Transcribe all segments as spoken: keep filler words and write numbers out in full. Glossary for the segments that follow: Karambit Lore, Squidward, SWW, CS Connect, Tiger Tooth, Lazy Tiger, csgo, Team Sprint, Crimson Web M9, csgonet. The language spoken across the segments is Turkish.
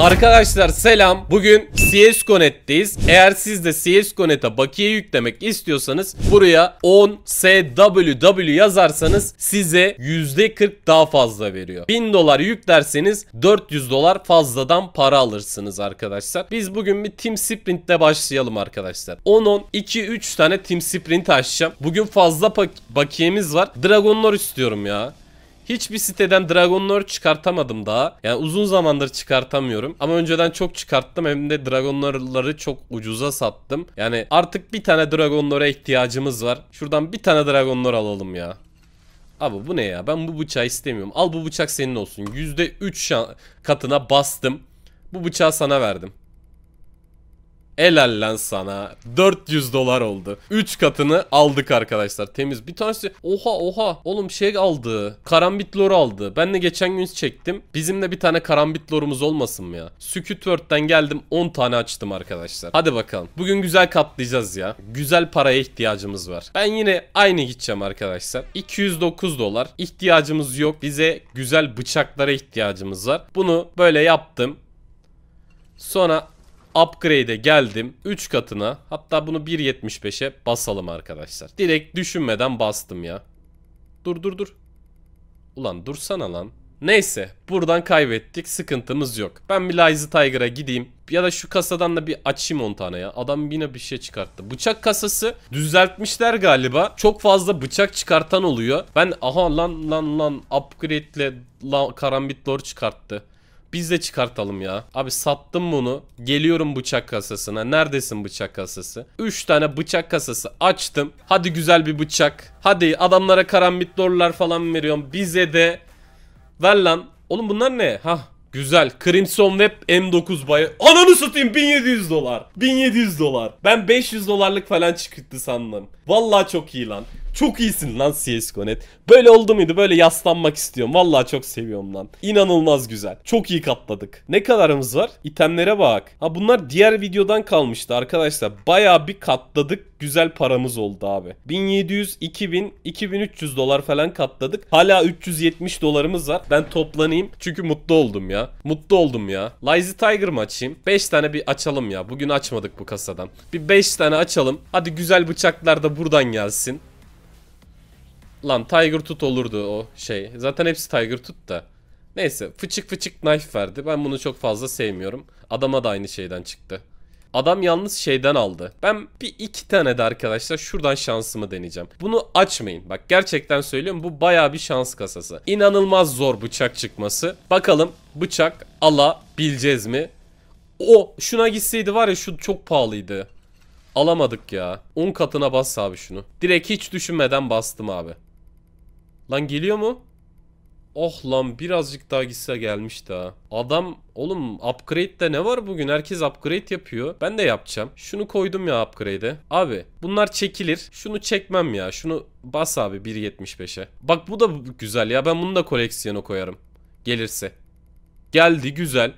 Arkadaşlar selam. Bugün C S Connect'teyiz. Eğer siz de C S Connect'e bakiye yüklemek istiyorsanız buraya on S W W yazarsanız size yüzde kırk daha fazla veriyor. bin dolar yüklerseniz dört yüz dolar fazladan para alırsınız arkadaşlar. Biz bugün bir Team Sprint'le başlayalım arkadaşlar. on on iki üç tane Team Sprint açacağım. Bugün fazla bakiyemiz var. Dragon Lore istiyorum ya. Hiçbir siteden Dragon Lore çıkartamadım daha. Yani uzun zamandır çıkartamıyorum. Ama önceden çok çıkarttım. Hem de Dragon Lore'ları çok ucuza sattım. Yani artık bir tane Dragon Lore'a ihtiyacımız var. Şuradan bir tane Dragon Lore alalım ya. Abi bu ne ya? Ben bu bıçağı istemiyorum. Al bu bıçak senin olsun. yüzde üç katına bastım. Bu bıçağı sana verdim. Helal lan sana. dört yüz dolar oldu. üç katını aldık arkadaşlar. Temiz. Bir tanesi oha oha. Oğlum şey aldı. Karambit Lore aldı. Ben de geçen gün çektim. Bizim de bir tane Karambit Lore'umuz olmasın mı ya? Squidward'den geldim on tane açtım arkadaşlar. Hadi bakalım. Bugün güzel katlayacağız ya. Güzel paraya ihtiyacımız var. Ben yine aynı gideceğim arkadaşlar. iki yüz dokuz dolar. İhtiyacımız yok. Bize güzel bıçaklara ihtiyacımız var. Bunu böyle yaptım. Sonra upgrade'e geldim. üç katına, hatta bunu bir yetmiş beşe basalım arkadaşlar. Direkt düşünmeden bastım ya. Dur dur dur. Ulan dursana lan. Neyse buradan kaybettik. Sıkıntımız yok. Ben bir Lazy Tiger'a gideyim. Ya da şu kasadan da bir açayım on tane ya. Adam yine bir şey çıkarttı. Bıçak kasası düzeltmişler galiba. Çok fazla bıçak çıkartan oluyor. Ben aha lan lan lan upgrade'le Karambit Lore çıkarttı. Biz de çıkartalım ya. Abi sattım bunu. Geliyorum bıçak kasasına. Neredesin bıçak kasası? üç tane bıçak kasası açtım. Hadi güzel bir bıçak. Hadi adamlara Karambit Lore'lar falan veriyorum. Bize de ver lan. Oğlum bunlar ne? Hah. Güzel. Crimson Web M dokuz bayı. Ananı satayım bin yedi yüz dolar. bin yedi yüz dolar. Ben beş yüz dolarlık falan çıktı sandım. Vallahi çok iyi lan. Çok iyisin lan C S Gonet. Böyle oldu muydu? Böyle yaslanmak istiyorum. Vallahi çok seviyorum lan. İnanılmaz güzel. Çok iyi katladık. Ne kadarımız var? İtemlere bak. Ha bunlar diğer videodan kalmıştı arkadaşlar. Bayağı bir katladık. Güzel paramız oldu abi. bin yedi yüz, iki bin, iki bin üç yüz dolar falan katladık. Hala üç yüz yetmiş dolarımız var. Ben toplanayım. Çünkü mutlu oldum ya. Mutlu oldum ya. Lazy Tiger mı açayım? beş tane bir açalım ya. Bugün açmadık bu kasadan. Bir beş tane açalım. Hadi güzel bıçaklar da buradan gelsin. Lan Tiger Tooth olurdu o şey. Zaten hepsi Tiger Tooth da. Neyse fıçık fıçık knife verdi. Ben bunu çok fazla sevmiyorum. Adama da aynı şeyden çıktı. Adam yalnız şeyden aldı. Ben bir iki tane de arkadaşlar şuradan şansımı deneyeceğim. Bunu açmayın. Bak gerçekten söylüyorum, bu bayağı bir şans kasası. İnanılmaz zor bıçak çıkması. Bakalım bıçak alabileceğiz mi? O şuna gitseydi var ya, şu çok pahalıydı. Alamadık ya. on katına bas abi şunu. Direkt hiç düşünmeden bastım abi. Lan geliyor mu? Oh lan birazcık daha gitse gelmişti ha. Adam oğlum upgrade'de ne var bugün? Herkes upgrade yapıyor. Ben de yapacağım. Şunu koydum ya upgrade'e. Abi bunlar çekilir. Şunu çekmem ya. Şunu bas abi bir yetmiş beşe. Bak bu da güzel ya. Ben bunu da koleksiyona koyarım. Gelirse. Geldi güzel.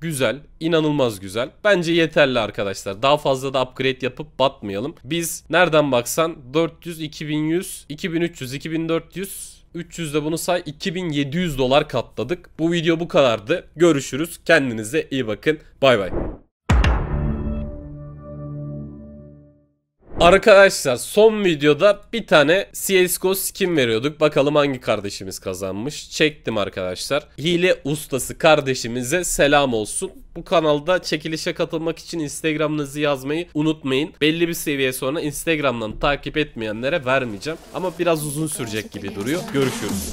Güzel, inanılmaz güzel. Bence yeterli arkadaşlar. Daha fazla da upgrade yapıp batmayalım. Biz nereden baksan dört yüz, iki bin yüz, iki bin üç yüz, iki bin dört yüz, üç yüz de bunu say, iki bin yedi yüz dolar katladık. Bu video bu kadardı. Görüşürüz. Kendinize iyi bakın. Bay bay. Arkadaşlar son videoda bir tane C S G O skin veriyorduk. Bakalım hangi kardeşimiz kazanmış. Çektim arkadaşlar. Hile ustası kardeşimize selam olsun. Bu kanalda çekilişe katılmak için Instagram'ınızı yazmayı unutmayın. Belli bir seviye sonra Instagram'dan takip etmeyenlere vermeyeceğim. Ama biraz uzun sürecek gibi duruyor. Görüşürüz.